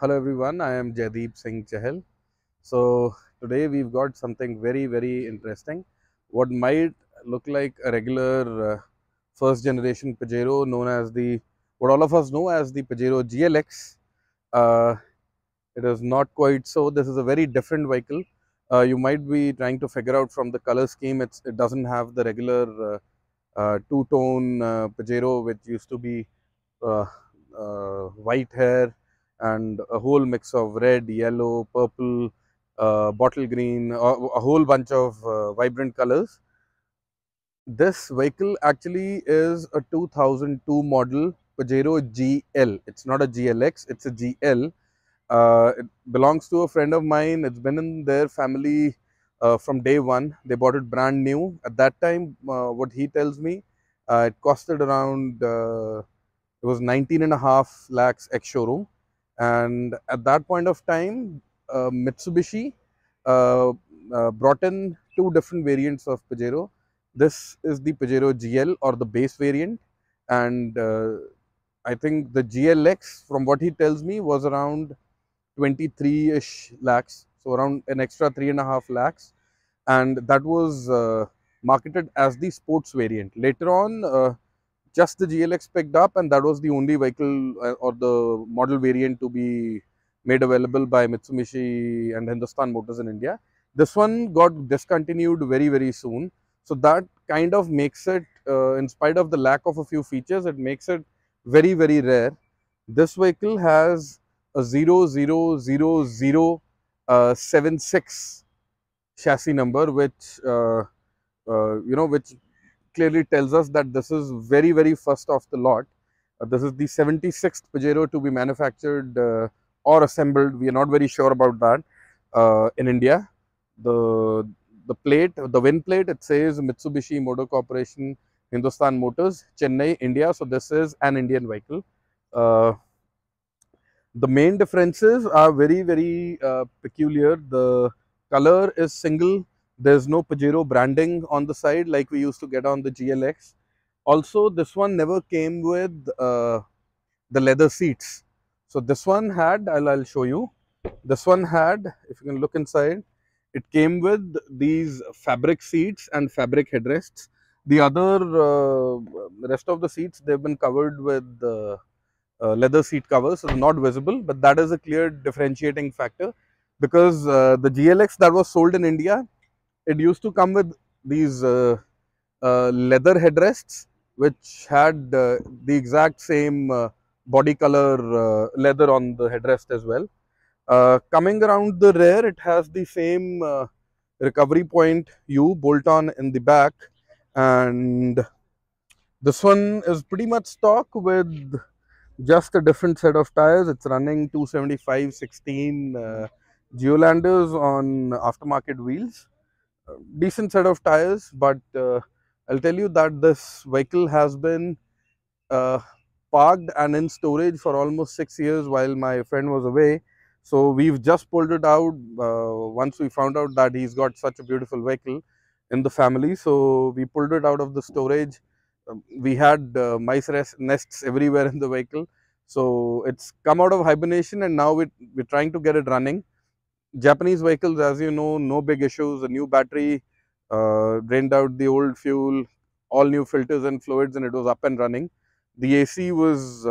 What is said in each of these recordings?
Hello everyone, I am Jaideep Singh Chahal. So today we've got something very, very interesting. What might look like a regular first generation Pajero, known as the, what all of us know as the Pajero GLX. It is not quite so. This is a very different vehicle. You might be trying to figure out from the color scheme, it doesn't have the regular two-tone Pajero, which used to be white hair and a whole mix of red, yellow, purple, bottle green, a whole bunch of vibrant colors. This vehicle actually is a 2002 model Pajero GL. It's not a GLX, it's a GL. It belongs to a friend of mine. It's been in their family from day one. They bought it brand new. At that time, what he tells me, it costed around, it was 19.5 lakhs ex-showroom. And at that point of time, Mitsubishi brought in two different variants of Pajero. This is the Pajero GL, or the base variant, and I think the GLX, from what he tells me, was around 23-ish lakhs, so around an extra 3.5 lakhs, and that was marketed as the sports variant. Later on, just the GLX picked up, and that was the only vehicle or the model variant to be made available by Mitsubishi and Hindustan Motors in India. This one got discontinued very, very soon. So that kind of makes it, in spite of the lack of a few features, it makes it very, very rare. This vehicle has a 00076 chassis number, which, you know, which clearly tells us that this is very, very first off the lot. This is the 76th Pajero to be manufactured or assembled. We are not very sure about that in India. The plate, the win plate, it says Mitsubishi Motor Corporation, Hindustan Motors, Chennai, India. So this is an Indian vehicle. The main differences are very, very peculiar. The color is single. There's no Pajero branding on the side like we used to get on the GLX. Also, this one never came with the leather seats. So this one had, I'll show you. This one had, if you can look inside, it came with these fabric seats and fabric headrests. The other, rest of the seats, they've been covered with leather seat covers, so not visible, but that is a clear differentiating factor, because the GLX that was sold in India, it used to come with these leather headrests, which had the exact same body color leather on the headrest as well. Coming around the rear, it has the same recovery point U bolt-on in the back, and this one is pretty much stock with just a different set of tires. It's running 275/16 Geolanders on aftermarket wheels. Decent set of tires, but I'll tell you that this vehicle has been parked and in storage for almost 6 years while my friend was away. So we've just pulled it out once we found out that he's got such a beautiful vehicle in the family. So we pulled it out of the storage. We had mice nests everywhere in the vehicle. So it's come out of hibernation, and now we're trying to get it running. Japanese vehicles, as you know, no big issues. A new battery, drained out the old fuel, all new filters and fluids, and it was up and running. The AC was,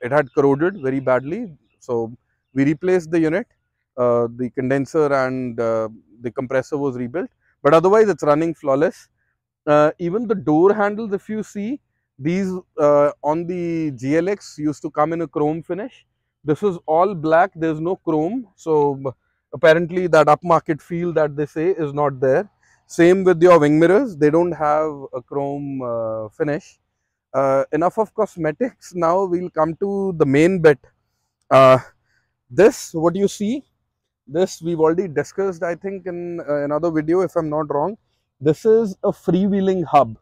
it had corroded very badly, so we replaced the unit. The condenser and the compressor was rebuilt, but otherwise it's running flawless. Even the door handles, if you see, these on the GLX used to come in a chrome finish. This is all black, there's no chrome, so apparently that upmarket feel that they say is not there. Same with your wing mirrors, they don't have a chrome finish. Enough of cosmetics, now we'll come to the main bit. This, what you see, this we've already discussed, I think, in another video, if I'm not wrong. This is a freewheeling hub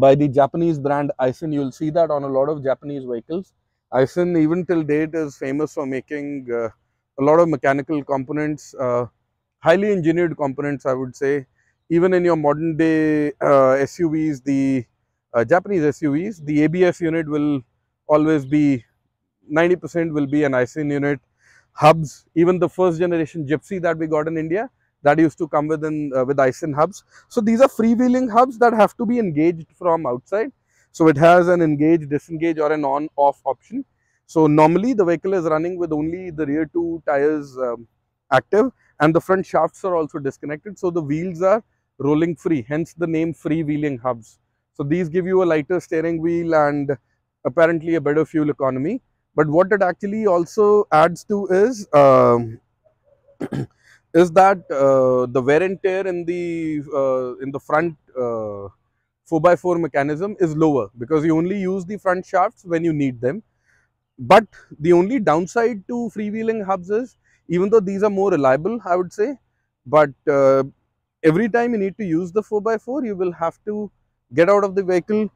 by the Japanese brand Aisin. You'll see that on a lot of Japanese vehicles. Aisin, even till date, is famous for making a lot of mechanical components, highly engineered components, I would say. Even in your modern day SUVs, the Japanese SUVs, the ABS unit will always be, 90% will be an Aisin unit. hubs, even the first generation Gypsy that we got in India, that used to come with Aisin hubs. So these are freewheeling hubs that have to be engaged from outside. So it has an engage, disengage or an on-off option. So normally the vehicle is running with only the rear two tires active, and the front shafts are also disconnected. So the wheels are rolling free, hence the name freewheeling hubs. So these give you a lighter steering wheel and apparently a better fuel economy. But what it actually also adds to is that the wear and tear in the front 4x4 mechanism is lower, because you only use the front shafts when you need them. But the only downside to freewheeling hubs is, even though these are more reliable, I would say, but every time you need to use the 4x4, you will have to get out of the vehicle,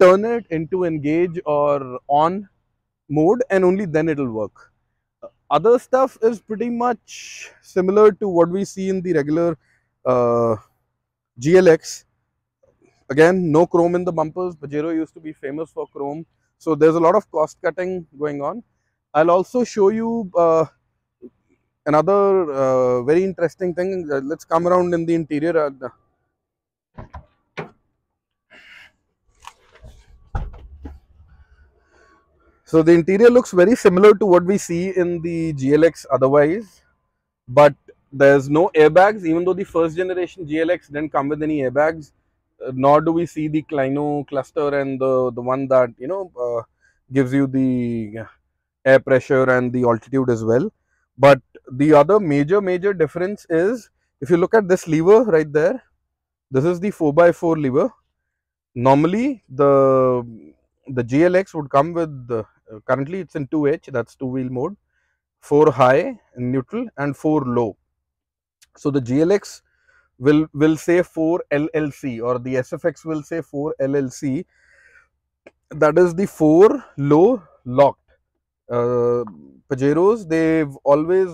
turn it into engage or on mode, and only then it will work. Other stuff is pretty much similar to what we see in the regular GLX. Again, no chrome in the bumpers. Pajero used to be famous for chrome. So there's a lot of cost cutting going on. I'll also show you another very interesting thing. Let's come around in the interior. So the interior looks very similar to what we see in the GLX otherwise, but there's no airbags, even though the first generation GLX didn't come with any airbags. Nor do we see the Clino cluster and the one that, you know, gives you the air pressure and the altitude as well. But the other major difference is, if you look at this lever right there, this is the 4x4 lever. Normally the GLX would come with, currently it's in 2H, that's two wheel mode, 4 high and neutral and 4 low. So the GLX will say 4LLC, or the SFX will say 4LLC, that is the 4 low locked. Pajeros, they've always,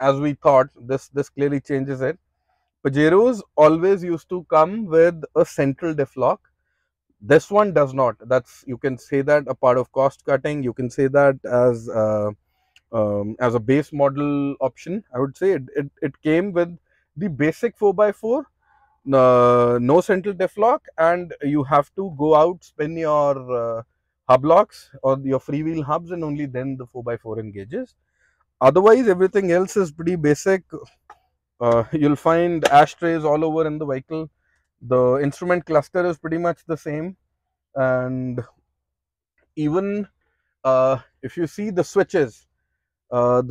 as we thought, this clearly changes it. Pajeros always used to come with a central diff lock. This one does not. That's, you can say that a part of cost cutting, you can say that as a base model option, I would say. It came with the basic 4x4, no central diff lock, and you have to go out, spin your hub locks or your freewheel hubs, and only then the 4x4 engages. Otherwise, everything else is pretty basic. You'll find ashtrays all over in the vehicle. The instrument cluster is pretty much the same, and even if you see the switches are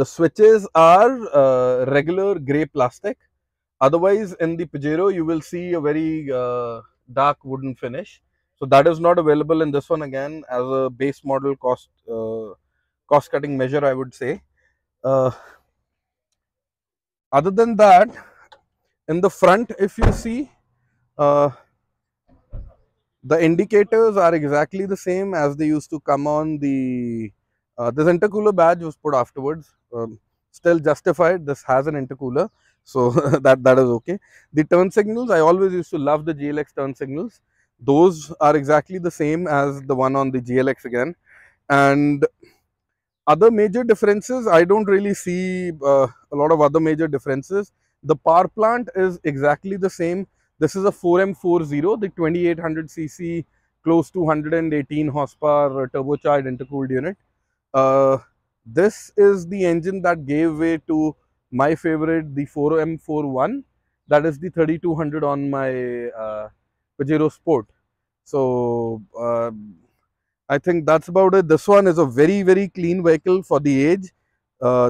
regular grey plastic. Otherwise, in the Pajero, you will see a very dark wooden finish. So that is not available in this one, again, as a base model cost-cutting measure, I would say. Other than that, in the front, if you see, the indicators are exactly the same as they used to come on the... this intercooler badge was put afterwards. Still justified, this has an intercooler. So that is okay. The turn signals, I always used to love the GLX turn signals. Those are exactly the same as the one on the GLX again. And other major differences, I don't really see a lot of other major differences. The power plant is exactly the same. This is a 4M40, the 2800cc, close to 118 horsepower turbocharged intercooled unit. This is the engine that gave way to my favorite, the 4M41, that is the 3200 on my Pajero Sport. So I think that's about it. This one is a very clean vehicle for the age.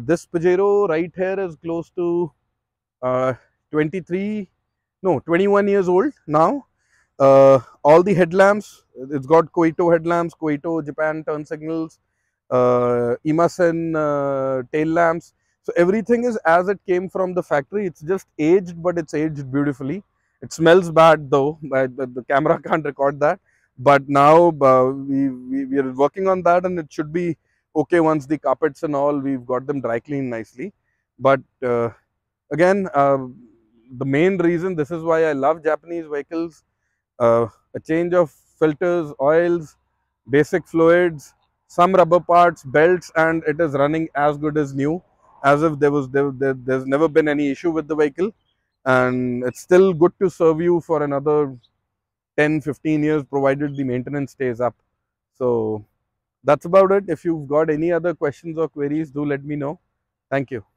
This Pajero right here is close to 21 years old now. All the headlamps, it's got Koito headlamps, Koito Japan turn signals, Imasen tail lamps. So everything is as it came from the factory. It's just aged, but it's aged beautifully. It smells bad though, the camera can't record that. But now we are working on that, and it should be okay once the carpets and all, we've got them dry cleaned nicely. But again, the main reason, this is why I love Japanese vehicles. A change of filters, oils, basic fluids, some rubber parts, belts, and it is running as good as new. as if there's never been any issue with the vehicle, and it's still good to serve you for another 10-15 years, provided the maintenance stays up. So that's about it. If you've got any other questions or queries, do let me know. Thank you.